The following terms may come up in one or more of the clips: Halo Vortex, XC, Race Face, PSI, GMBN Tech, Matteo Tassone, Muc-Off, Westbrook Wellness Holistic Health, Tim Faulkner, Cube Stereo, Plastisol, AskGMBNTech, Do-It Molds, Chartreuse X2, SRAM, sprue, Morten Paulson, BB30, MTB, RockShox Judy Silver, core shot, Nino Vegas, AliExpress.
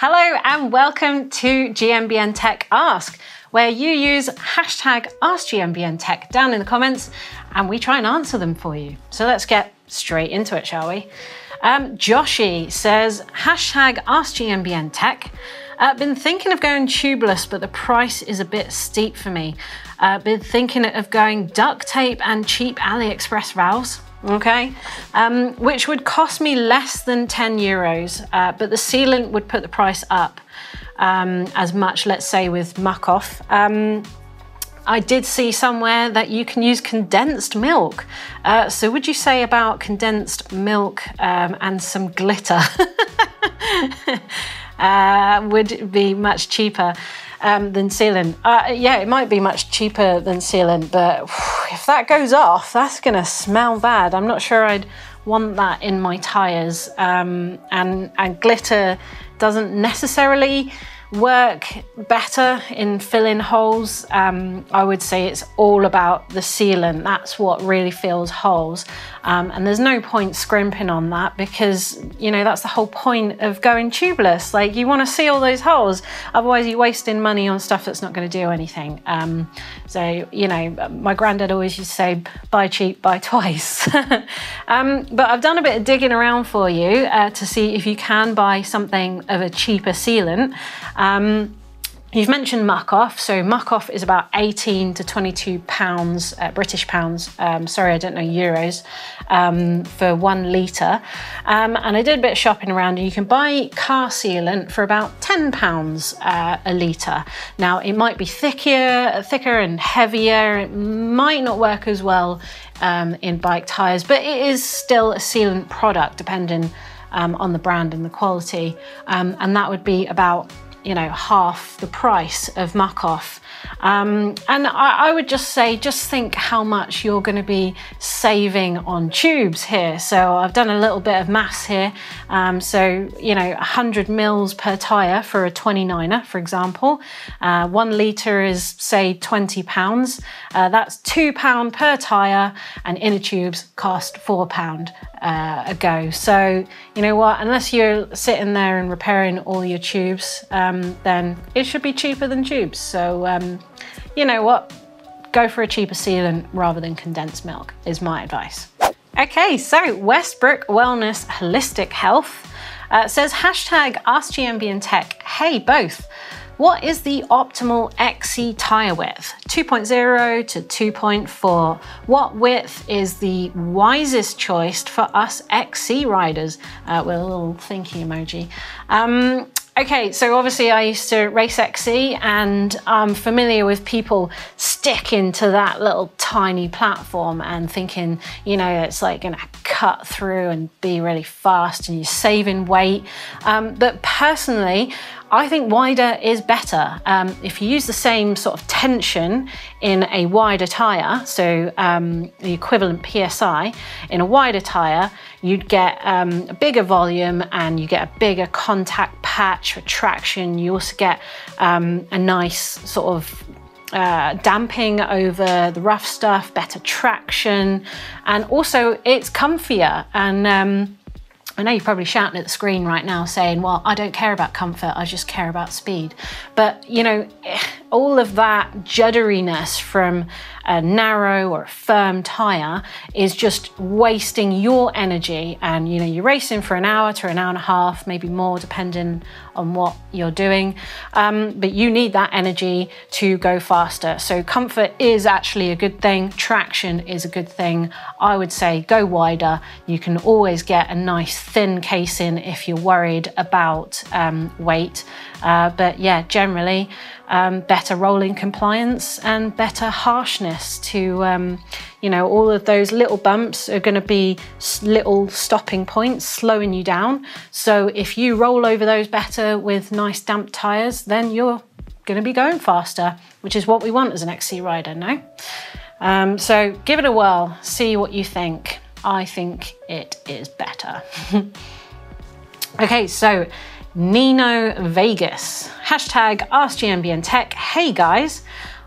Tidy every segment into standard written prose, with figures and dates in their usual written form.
Hello and welcome to GMBN Tech Ask, where you use hashtag AskGMBNTech down in the comments and we try and answer them for you. So let's get straight into it, shall we? Joshi says, hashtag AskGMBNTech. Been thinking of going tubeless, but the price is a bit steep for me. Been thinking of going duct tape and cheap AliExpress valves. Okay, which would cost me less than 10 euros, but the sealant would put the price up as much, let's say with Muc-Off. I did see somewhere that you can use condensed milk. So would you say about condensed milk and some glitter would be much cheaper than sealant? Yeah, it might be much cheaper than sealant, but if that goes off, that's gonna smell bad. I'm not sure I'd want that in my tires. And glitter doesn't necessarily work better in filling holes. I would say it's all about the sealant. That's what really fills holes. And there's no point scrimping on that because, you know, that's the whole point of going tubeless. Like, you want to seal those holes. Otherwise you're wasting money on stuff that's not going to do anything. So, you know, my granddad always used to say, buy cheap, buy twice. But I've done a bit of digging around for you to see if you can buy something of a cheaper sealant. You've mentioned Muc-Off, so Muc-Off is about 18 to 22 pounds, British pounds, sorry, I don't know euros, for 1 litre. And I did a bit of shopping around and you can buy car sealant for about 10 pounds a litre. Now, it might be thicker and heavier, it might not work as well in bike tyres, but it is still a sealant product depending on the brand and the quality. And that would be about, you know, half the price of Muc-Off. And I would just say, just think how much you're going to be saving on tubes here. So I've done a little bit of maths here. So, you know, 100 mils per tyre for a 29er, for example. 1 litre is, say, 20 pounds. That's £2 per tyre, and inner tubes cost £4 a go. So, you know what, unless you're sitting there and repairing all your tubes, then it should be cheaper than tubes. So, you know what, go for a cheaper sealant rather than condensed milk is my advice. Okay, so Westbrook Wellness Holistic Health says, hashtag AskGMBNTech, hey both, what is the optimal XC tyre width? 2.0 to 2.4. What width is the wisest choice for us XC riders? With a little thinking emoji. Okay, so obviously I used to race XC and I'm familiar with people sticking to that little tiny platform and thinking, you know, it's like gonna cut through and be really fast and you're saving weight. But personally, I think wider is better. If you use the same sort of tension in a wider tyre, so the equivalent PSI in a wider tyre, you'd get a bigger volume and you get a bigger contact patch for traction. You also get a nice sort of damping over the rough stuff, better traction, and also it's comfier. And I know you're probably shouting at the screen right now saying, well, I don't care about comfort, I just care about speed. But, you know, all of that judderiness from a narrow or a firm tyre is just wasting your energy. And, you know, you're racing for an hour to an hour and a half, maybe more depending on what you're doing. But you need that energy to go faster. So comfort is actually a good thing. Traction is a good thing. I would say go wider. You can always get a nice thin casing if you're worried about weight. But yeah, generally, better rolling compliance and better harshness to, you know, all of those little bumps are going to be little stopping points slowing you down. So if you roll over those better with nice damp tyres, then you're going to be going faster, which is what we want as an XC rider, no? So give it a whirl, see what you think. I think it is better. Okay, so Nino Vegas, hashtag AskGMBNTech, hey guys,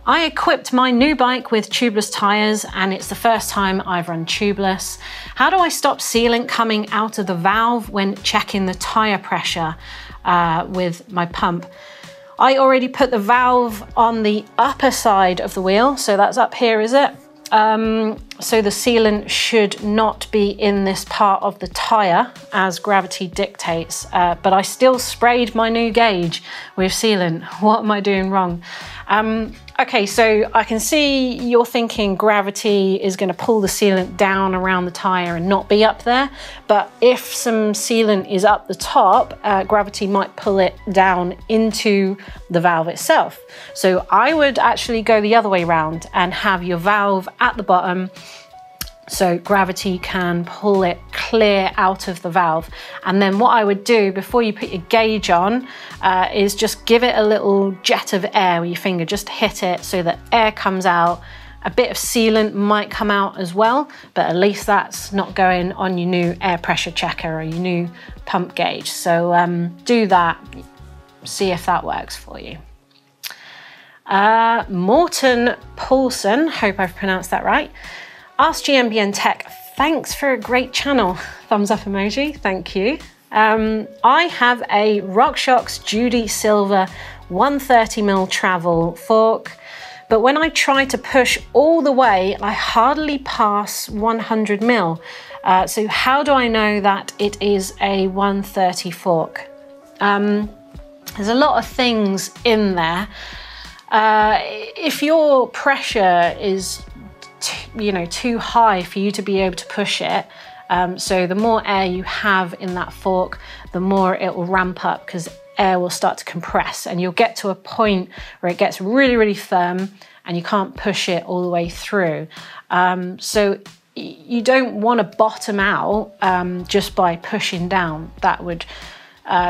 I equipped my new bike with tubeless tires, and it's the first time I've run tubeless. How do I stop sealant coming out of the valve when checking the tire pressure with my pump? I already put the valve on the upper side of the wheel, so that's up here, is it? So the sealant should not be in this part of the tire as gravity dictates, but I still sprayed my new gauge with sealant. What am I doing wrong? Okay, so I can see you're thinking gravity is going to pull the sealant down around the tire and not be up there, but if some sealant is up the top, gravity might pull it down into the valve itself. So I would actually go the other way around and have your valve at the bottom, so gravity can pull it clear out of the valve. And then what I would do before you put your gauge on is just give it a little jet of air with your finger, just hit it so that air comes out. A bit of sealant might come out as well, but at least that's not going on your new air pressure checker or your new pump gauge. So do that, see if that works for you. Morten Paulson, hope I've pronounced that right. Ask GMBN Tech, thanks for a great channel. Thumbs up emoji, thank you. I have a RockShox Judy Silver 130mm travel fork, but when I try to push all the way, I hardly pass 100mm. So how do I know that it is a 130 fork? There's a lot of things in there. If your pressure is too high for you to be able to push it, so the more air you have in that fork, the more it will ramp up because air will start to compress and you'll get to a point where it gets really, really firm and you can't push it all the way through. So you don't want to bottom out just by pushing down. That would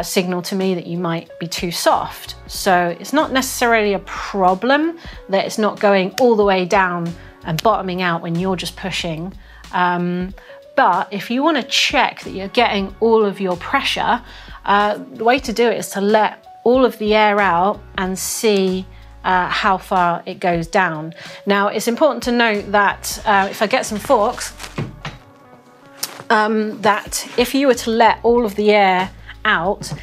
signal to me that you might be too soft. So it's not necessarily a problem that it's not going all the way down and bottoming out when you're just pushing. But if you want to check that you're getting all of your pressure, the way to do it is to let all of the air out and see how far it goes down. Now, it's important to note that if I get some forks, that if you were to let all of the air out,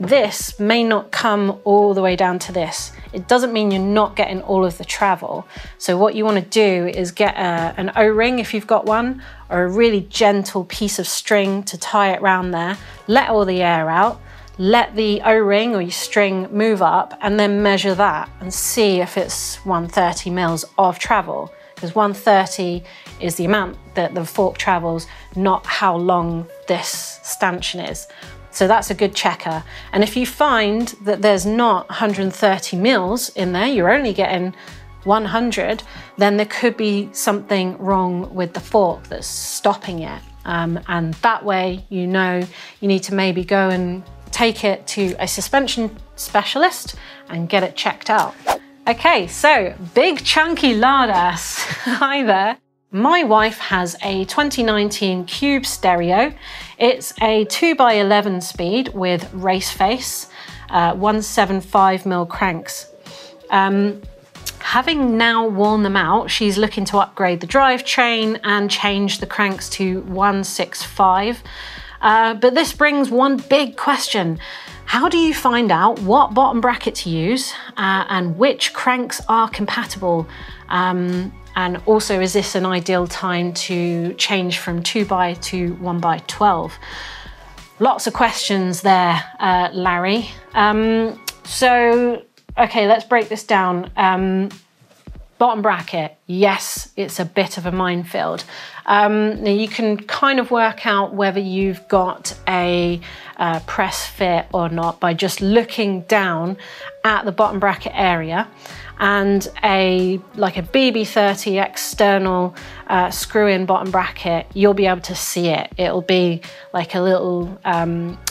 this may not come all the way down to this. It doesn't mean you're not getting all of the travel. So what you want to do is get an O-ring if you've got one, or a really gentle piece of string to tie it round there. Let all the air out, let the O-ring or your string move up, and then measure that and see if it's 130 mils of travel. Because 130 is the amount that the fork travels, not how long this stanchion is. So that's a good checker. And if you find that there's not 130 mils in there, you're only getting 100, then there could be something wrong with the fork that's stopping it. And that way, you know, you need to maybe go and take it to a suspension specialist and get it checked out. Okay, so big chunky lard ass. Hi there. My wife has a 2019 Cube Stereo. It's a 2x11 speed with Race Face, 175mm cranks. Having now worn them out, she's looking to upgrade the drivetrain and change the cranks to 165. But this brings one big question. How do you find out what bottom bracket to use and which cranks are compatible? And also, is this an ideal time to change from 2x to 1x12? Lots of questions there, Larry. So, okay, let's break this down. Bottom bracket, yes, it's a bit of a minefield. Now you can kind of work out whether you've got a press fit or not by just looking down at the bottom bracket area, and like a BB30 external screw-in bottom bracket, you'll be able to see it. It'll be like a little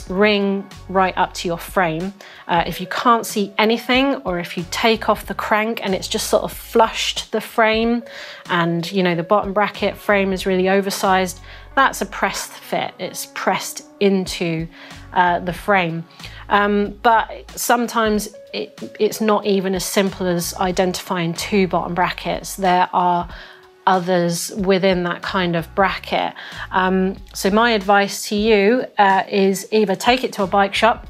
ring right up to your frame. If you can't see anything, or if you take off the crank and it's just sort of flushed the frame, and you know the bottom bracket frame is really oversized, that's a press fit. It's pressed into the frame. But sometimes it's not even as simple as identifying two bottom brackets. There are others within that kind of bracket. So my advice to you is either take it to a bike shop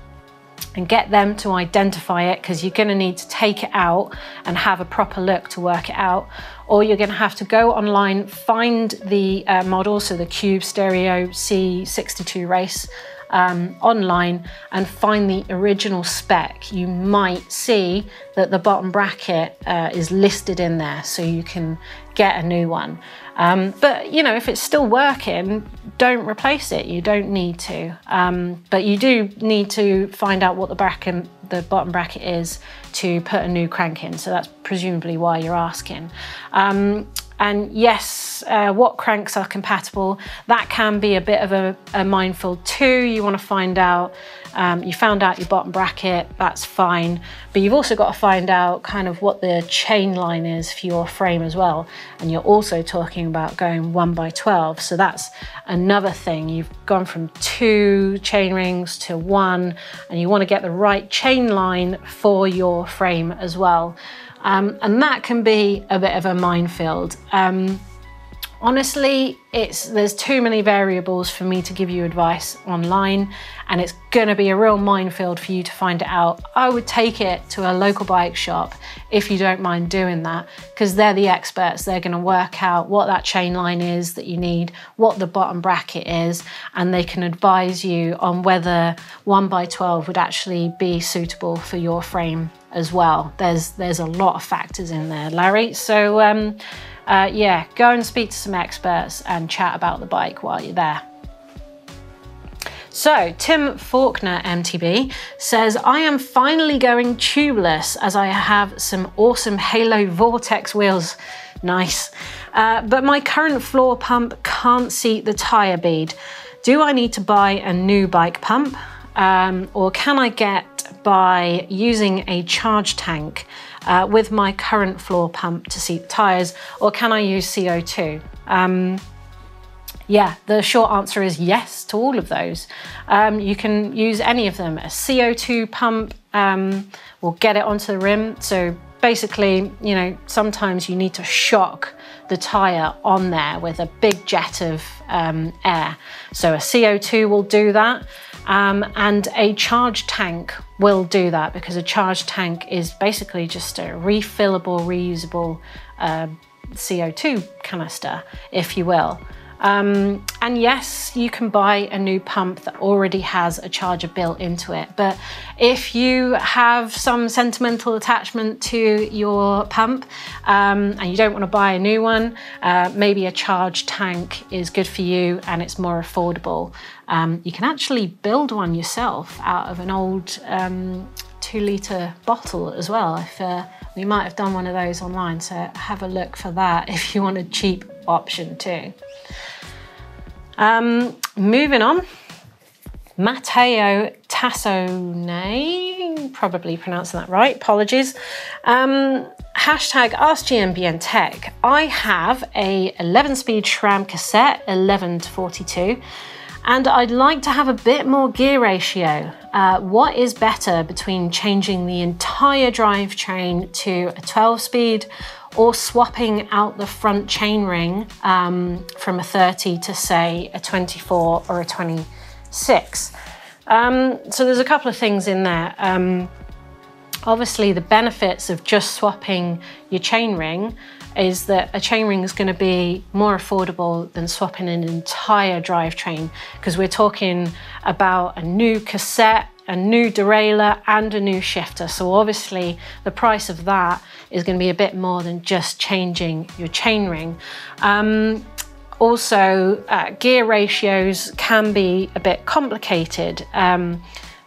and get them to identify it, because you're going to need to take it out and have a proper look to work it out, or you're going to have to go online, find the model, so the Cube Stereo C62 Race online, and find the original spec. You might see that the bottom bracket is listed in there, so you can get a new one. But you know, if it's still working, don't replace it. You don't need to. But you do need to find out what the bottom bracket is to put a new crank in. So that's presumably why you're asking. And yes, what cranks are compatible, that can be a bit of a minefield too. You want to find out, you found out your bottom bracket, that's fine. But you've also got to find out kind of what the chain line is for your frame as well. And you're also talking about going 1 by 12. So that's another thing. You've gone from 2 chain rings to 1, and you want to get the right chain line for your frame as well. And that can be a bit of a minefield. Honestly, there's too many variables for me to give you advice online, and it's gonna be a real minefield for you to find it out. I would take it to a local bike shop if you don't mind doing that, because they're the experts. They're gonna work out what that chain line is that you need, what the bottom bracket is, and they can advise you on whether 1 by 12 would actually be suitable for your frame as well. There's a lot of factors in there, Larry. So, yeah, go and speak to some experts and chat about the bike while you're there. So Tim Faulkner MTB says, I am finally going tubeless as I have some awesome Halo Vortex wheels. Nice. But my current floor pump can't seat the tire bead. Do I need to buy a new bike pump? Or can I get by using a charge tank with my current floor pump to seat the tires, or can I use CO2? Yeah, the short answer is yes to all of those. You can use any of them. A CO2 pump will get it onto the rim. So basically, you know, sometimes you need to shock the tire on there with a big jet of air. So a CO2 will do that. And a charge tank will do that, because a charge tank is basically just a refillable, reusable CO2 canister, if you will. And yes, you can buy a new pump that already has a charger built into it. But if you have some sentimental attachment to your pump and you don't want to buy a new one, maybe a charge tank is good for you and it's more affordable. You can actually build one yourself out of an old 2-litre bottle as well. If we might have done one of those online, so have a look for that if you want a cheap option too. Moving on, Matteo Tassone, probably pronouncing that right, apologies. Hashtag AskGMBNTech. I have a 11-speed SRAM cassette, 11 to 42, and I'd like to have a bit more gear ratio. What is better between changing the entire drivetrain to a 12-speed or swapping out the front chainring from a 30 to say a 24 or a 26. So there's a couple of things in there. Obviously the benefits of just swapping your chainring is that a chainring is gonna be more affordable than swapping an entire drivetrain, because we're talking about a new cassette, a new derailleur and a new shifter. So obviously the price of that is going to be a bit more than just changing your chainring. Also, gear ratios can be a bit complicated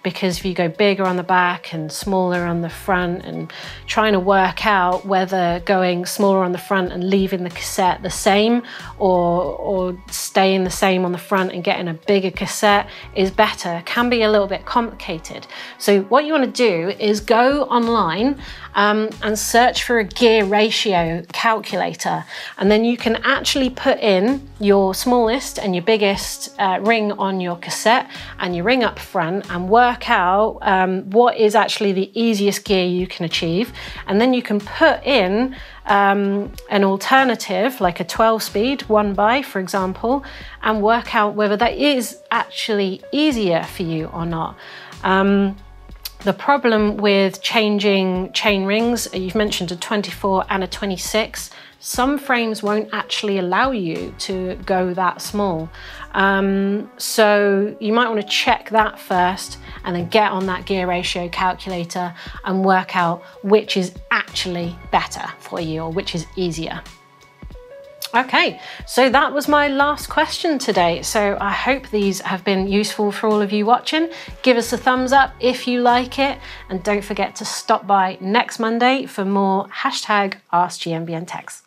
because if you go bigger on the back and smaller on the front, and trying to work out whether going smaller on the front and leaving the cassette the same, or staying the same on the front and getting a bigger cassette is better, can be a little bit complicated. So what you want to do is go online and search for a gear ratio calculator, and then you can actually put in your smallest and your biggest ring on your cassette and your ring up front and work work out what is actually the easiest gear you can achieve, and then you can put in an alternative, like a 12-speed 1x, for example, and work out whether that is actually easier for you or not. The problem with changing chain rings, you've mentioned a 24 and a 26, some frames won't actually allow you to go that small. So you might want to check that first and then get on that gear ratio calculator and work out which is actually better for you or which is easier. Okay, so that was my last question today. So I hope these have been useful for all of you watching. Give us a thumbs up if you like it, and don't forget to stop by next Monday for more #AskGMBNTech.